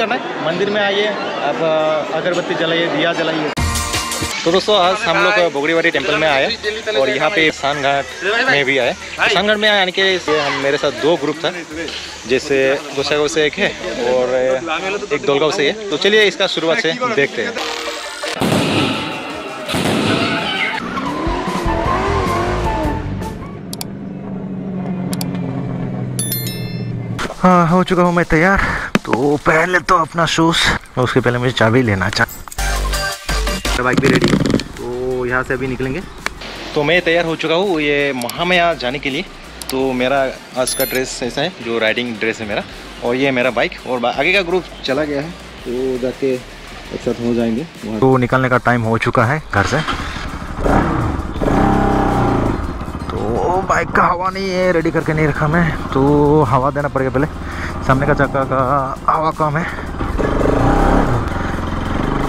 करना है, मंदिर में आइए, आप अगरबत्ती जलाइए, दिया जलाइए। तो दोस्तों आज हम लोग बोगरीबाड़ी टेम्पल में आए और यहाँ पे सन्नानघाट में भी आए। सन्नानघाट में आने के हम मेरे साथ दो ग्रुप था, जैसे गोसाईगांव से एक है और एक डोलगाँव से है। तो चलिए इसका शुरुआत से देखते हैं। हाँ, हो चुका हूँ मैं तैयार। तो पहले तो अपना शूज़, उसके पहले मुझे चाबी लेना चाहिए। बाइक भी रेडी, तो यहाँ से अभी निकलेंगे। तो मैं तैयार हो चुका हूँ ये महामाया जाने के लिए। तो मेरा आज का ड्रेस ऐसा है जो राइडिंग ड्रेस है मेरा, और ये मेरा बाइक, और आगे का ग्रुप चला गया है, तो जाके एक साथ हो जाएंगे। तो निकलने का टाइम हो चुका है घर से। तो बाइक का हवा नहीं है, रेडी करके नहीं रखा मैं, तो हवा देना पड़ेगा पहले। सामने का चक्का का हवा कम है।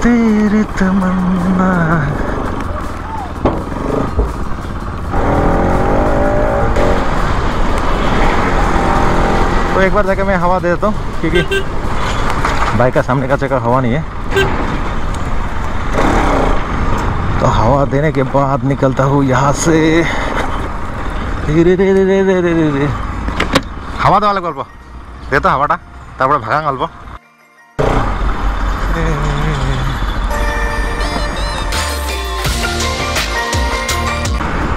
तेरे तमन्ना तो एक बार जाके मैं हवा दे देता हूँ, क्योंकि बाइक का सामने का चक्का हवा नहीं है। तो हवा देने के बाद निकलता हूँ यहाँ से। रे हवा दो अलग अल्प देता हवाटा तब भागांग अल्प।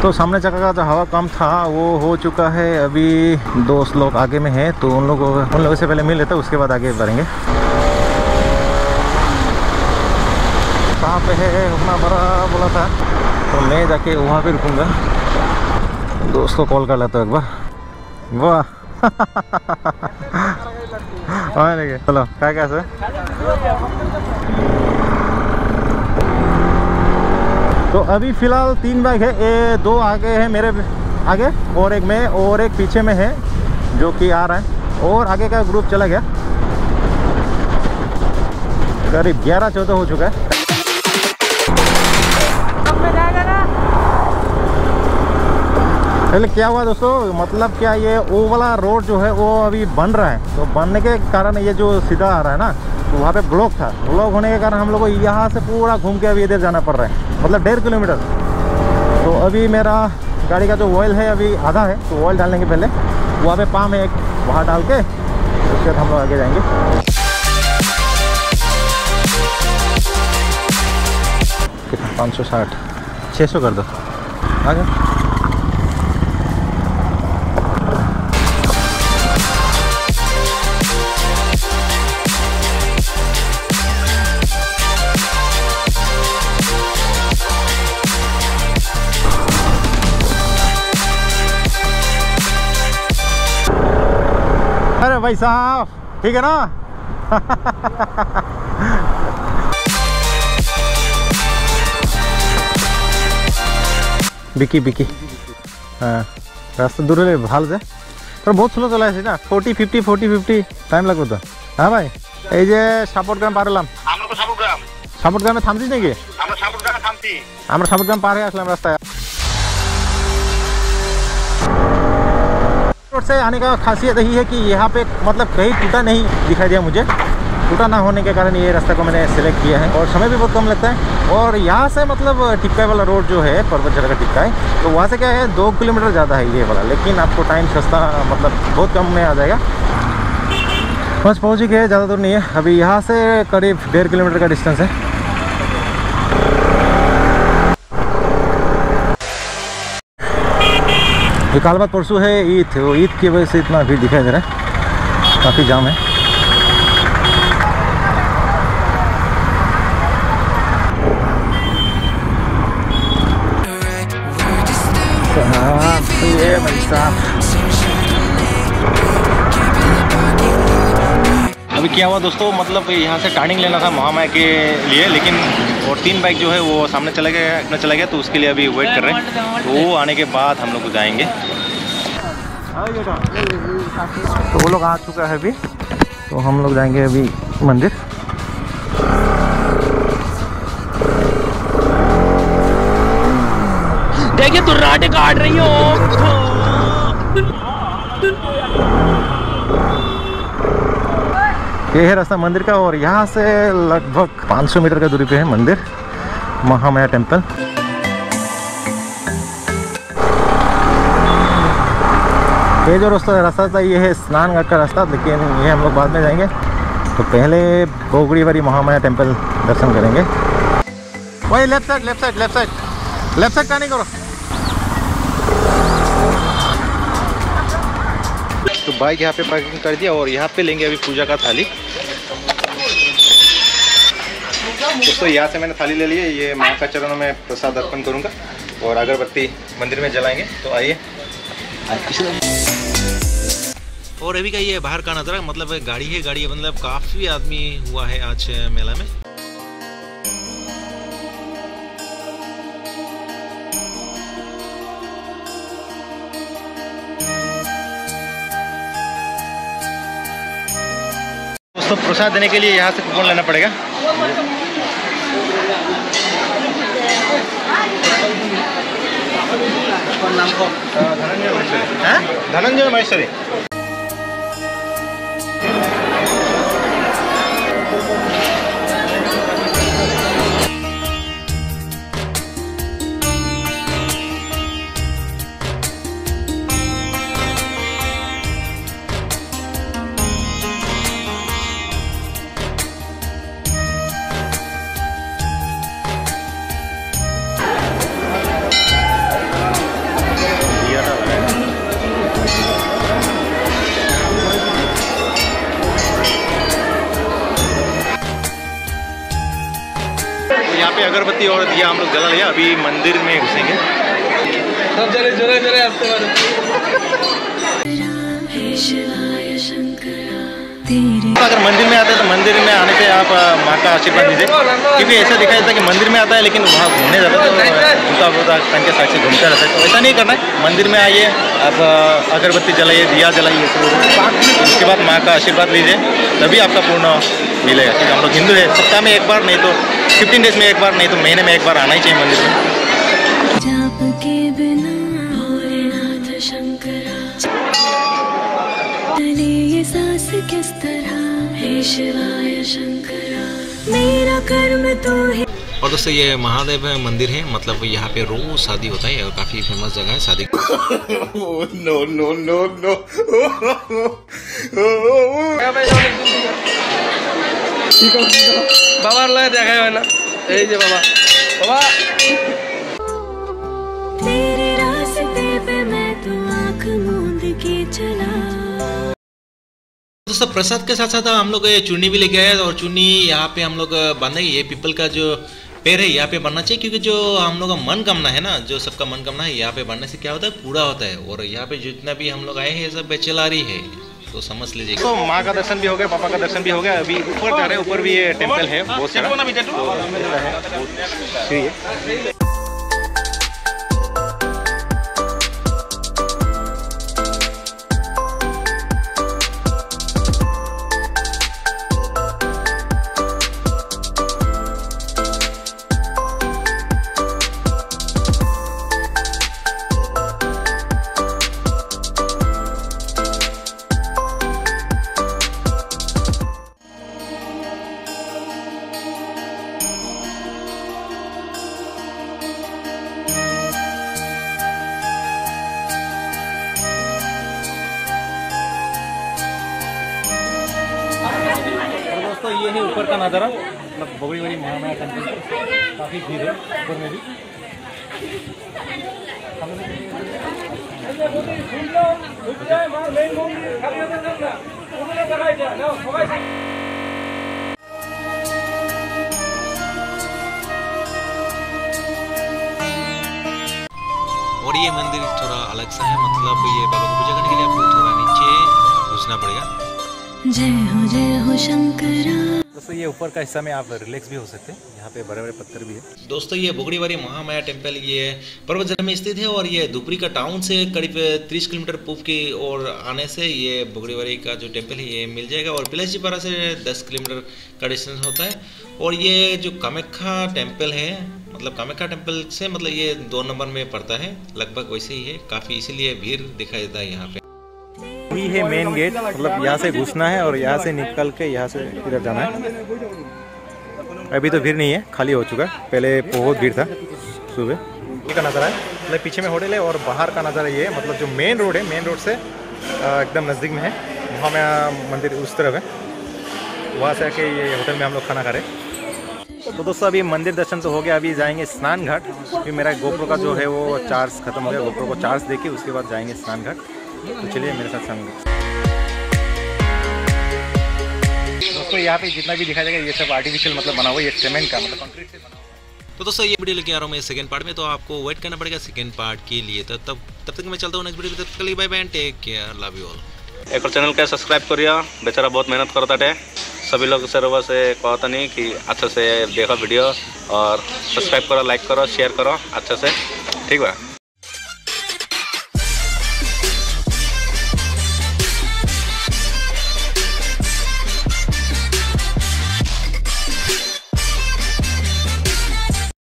तो सामने चक्का का जो हवा कम था वो हो चुका है। अभी दोस्त लोग आगे में हैं, तो उन लोगों से पहले मिल लेते हैं, उसके बाद आगे बढ़ेंगे। कहाँ पे है अपना बड़ा बोला था, तो मैं जाके वहाँ पे रुकूंगा। दोस्त को कॉल कर लेता हूँ एक बार। वाह चलो क्या क्या सर। तो अभी फ़िलहाल तीन बाइक है, ये दो आगे है मेरे आगे, और एक मैं और एक पीछे में है जो कि आ रहा है, और आगे का ग्रुप चला गया। करीब 11-14 हो चुका है। पहले क्या हुआ दोस्तों, मतलब क्या ये ओवला रोड जो है वो अभी बन रहा है, तो बनने के कारण ये जो सीधा आ रहा है ना, तो वहाँ पे ब्लॉक था। ब्लॉक होने के कारण हम लोग को यहाँ से पूरा घूम के अभी इधर जाना पड़ रहा है, मतलब 1.5 किलोमीटर। तो अभी मेरा गाड़ी का जो ऑयल है अभी आधा है, तो ऑयल डालने के पहले वहाँ पे पाम है एक, वहाँ डाल के उसके बाद हम लोग आगे जाएंगे। कितना 560 600 कर दो आगे। भाई साहब ठीक है ना। बिकी बिकी हाँ, रास्ता दूर है भाल से, पर बहुत स्लो चला है ना। 40-50 टाइम लगो तो। हाँ भाई ये सापुरग्राम पार हलाम। सापुरग्रामे थामसी नाकि? আমরা সাপুরগ্রাম পার হয়ে আসলাম। रास्ता से आने का खासियत यही है कि यहाँ पे मतलब कहीं टूटा नहीं दिखाई दिया मुझे। टूटा ना होने के कारण ये रास्ता को मैंने सेलेक्ट किया है, और समय भी बहुत कम लगता है। और यहाँ से मतलब टिपकाई वाला रोड जो है, पर्वत जगह का टिपकाई, तो वहाँ से क्या है 2 किलोमीटर ज़्यादा है ये वाला, लेकिन आपको टाइम सस्ता मतलब बहुत कम में आ जाएगा। बस पहुँच ही गए, ज़्यादा दूर नहीं है। अभी यहाँ से करीब 1.5 किलोमीटर का डिस्टेंस है। ये काल बात परसों है ईद, वो ईद की वजह से इतना भीड़ दिखाई दे रहा है, काफ़ी जाम है। अभी क्या हुआ दोस्तों, मतलब यहाँ से टर्निंग लेना था महामाया के लिए, लेकिन और 3 बाइक जो है वो सामने चला गया, तो उसके लिए अभी वेट कर रहे हैं। तो वो आने के बाद हम लोग जाएंगे। तो वो लोग आ चुका है अभी, तो हम लोग जाएंगे अभी मंदिर। देखिए तू राटे काट रही हो। ये है रास्ता मंदिर का और यहाँ से लगभग 500 मीटर का दूरी पे है मंदिर महामाया टेम्पल। ये जो रास्ता था ये है सन्नानघाट का रास्ता, लेकिन ये हम लोग बाद में जाएंगे, तो पहले बोगरीबाड़ी महामाया टेम्पल दर्शन करेंगे। वही left side, left side, left side, left side का नहीं करो। तो बाइक यहाँ पे पार्किंग कर दिया और यहाँ पे लेंगे अभी पूजा का थाली। दोस्तों यहाँ से मैंने थाली ले ली है, ये माँ का चरणों में प्रसाद अर्पण करूँगा और अगरबत्ती मंदिर में जलाएंगे। तो आइए। और अभी का ये बाहर का नज़ारा, मतलब गाड़ी है, गाड़ी है, मतलब काफ़ी आदमी हुआ है आज मेला में। दोस्तों प्रसाद देने के लिए यहाँ से कूपन लेना पड़ेगा। धनंजय महेश्वरी। यहाँ पे अगरबत्ती और दिया हम लोग जला लिया, अभी मंदिर में घुसेंगे। सब जले जले जले आस्ते वाले। अगर मंदिर में आते हैं तो मंदिर में आने पे आप माँ का आशीर्वाद लीजिए, क्योंकि ऐसा दिखाई देता है कि मंदिर में आता है लेकिन वहाँ घूमने जाता है, तो बोलता तन के साथ घूमता रहता है। तो ऐसा नहीं करना है, मंदिर में आइए, आप अगरबत्ती जलाइए, दिया जलाइए, उसके बाद माँ का आशीर्वाद लीजिए, तभी आपका पूर्ण मिलेगा। क्योंकि हम लोग हिंदू है, सप्ताह में एक बार, नहीं तो 15 डेज में एक बार, नहीं तो महीने में एक बार आना ही चाहिए मंदिर में। और दोस्तों ये महादेव मंदिर है, मतलब यहाँ पे रोज शादी होता है और काफी फेमस जगह है शादी। No no no no. बाबा लगे देखा है ना, यही जो बाबा बाबा तेरे रास्ते पे मैं तो आँख मूंद के चला। दोस्तों प्रसाद के साथ साथ हम लोग ये चुन्नी भी लेके आए, और चुन्नी यहाँ पे हम लोग बांधेंगे। ये पीपल का जो पेड़ है यहाँ पे बनना चाहिए, क्योंकि जो हम लोग का मनोकामना है ना, जो सबका मनोकामना है यहाँ पे बनने से क्या होता है, पूरा होता है। और यहाँ पे जितना भी हम लोग आए हैं सब बेचेलारी है, तो समझ लीजिए। तो माँ का दर्शन भी हो गया, पापा का दर्शन भी हो गया, अभी ऊपर जा रहे हैं। ऊपर भी ये टेम्पल है, बहुत सारा है। तो ये है ऊपर का नज़ारा, मतलब बोगरीबाड़ी महामाया टेम्पल पर काफ़ी भीड़ है ऊपर में भी। और ये मंदिर थोड़ा अलग सा है, मतलब ये बाबा को पूजा करने के लिए आपको थोड़ा नीचे घुसना पड़ेगा। जय हो शंकरा। दोस्तों ये ऊपर का हिस्सा में आप रिलैक्स भी हो सकते हैं, यहाँ पे बड़े बड़े पत्थर भी है। दोस्तों ये बोगरीबाड़ी महामाया टेम्पल ये पर्वत जिले में स्थित है, और ये दुपरी का टाउन से करीब 30 किलोमीटर पूर्व की ओर आने से ये बोगरीबाड़ी का जो टेम्पल है ये मिल जाएगा। और बिलासी पारा से 10 किलोमीटर का डिस्टेंस होता है। और ये जो कामाख्या टेम्पल है, मतलब कामाख्या टेम्पल से मतलब ये 2 नंबर में पड़ता है, लगभग वैसे ही है, काफ़ी इसीलिए भीड़ दिखाई देता है यहाँ पे। ही है मेन गेट, मतलब यहाँ से घुसना है और यहाँ से निकल के यहाँ से इधर जाना है। अभी तो भीड़ नहीं है, खाली हो चुका, पहले बहुत भीड़ था सुबह। ये का नज़ारा है, मतलब पीछे में होटल है और बाहर का नज़ारा ये है, मतलब जो मेन रोड है, मेन रोड से एकदम नज़दीक में है महामाया मंदिर, उस तरफ है। वहाँ से आके ये होटल में हम लोग खाना खा रहे हैं। तो दोस्तों अभी मंदिर दर्शन तो हो गया, अभी जाएंगे स्नान घाट, क्योंकि मेरा GoPro का जो है वो चार्ज खत्म हो गया। GoPro को चार्ज देके उसके बाद जाएंगे स्नान घाट, तो चलिए मेरे साथ संग। दोस्तों यहाँ पे जितना भी दिखाया जाएगा ये सब आर्टिफिशियल मतलब बना हुआ है, ये सीमेंट का मतलब कंक्रीट से बना। तो दोस्तों ये वीडियो लेके आ रहा हूँ मैं सेकंड पार्ट में, तो आपको वेट करना पड़ेगा सेकंड पार्ट के लिए। तो तब तक मैं चलता हूँ नेक्स्ट वीडियो, तब तक bye bye, take care, love you all. एक और चैनल का सब्सक्राइब करिए, बेचारा बहुत मेहनत करता है। सभी लोग सर्वर से कहता नहीं कि अच्छे से देखो वीडियो और सब्सक्राइब करो, लाइक करो, शेयर करो अच्छे से, ठीक है।